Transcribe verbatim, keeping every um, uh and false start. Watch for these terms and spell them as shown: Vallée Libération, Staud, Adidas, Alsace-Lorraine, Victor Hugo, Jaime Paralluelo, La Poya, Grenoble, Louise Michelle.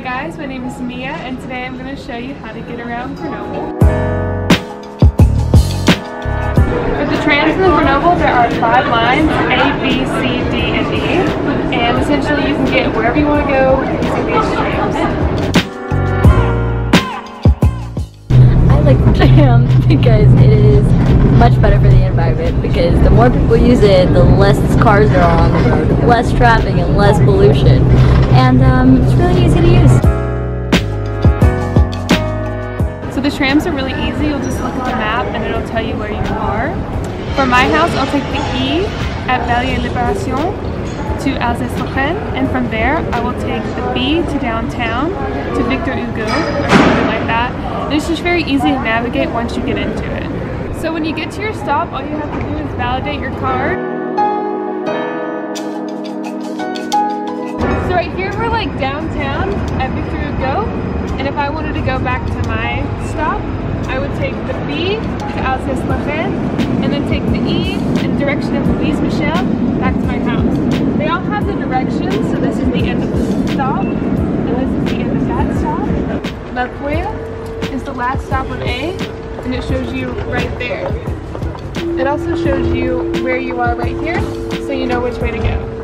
Hi guys, my name is Mia and today I'm going to show you how to get around Grenoble. With the trams in Grenoble there are five lines, A, B, C, D, and E, and essentially you can get wherever you want to go using these trams. I like the tram because it is much better for the environment because the more people use it, the less cars are on the road, less traffic and less pollution. And um, it's really easy to use. So the trams are really easy. You'll just look at the map and it'll tell you where you are. For my house, I'll take the E at Vallée Libération to Alsace-Lorraine, and from there I will take the B to downtown to Victor Hugo or something like that. And it's just very easy to navigate once you get into it. So when you get to your stop, all you have to do is validate your card. So right here we're like downtown at Victor Hugo, and if I wanted to go back to my stop, I would take the B to Alsace-Lorraine and then take the E in the direction of Louise Michelle back to my house. They all have the directions, so this is the end of this stop, and this is the end of that stop. La Poya is the last stop on A, and it shows you right there. It also shows you where you are right here, so you know which way to go.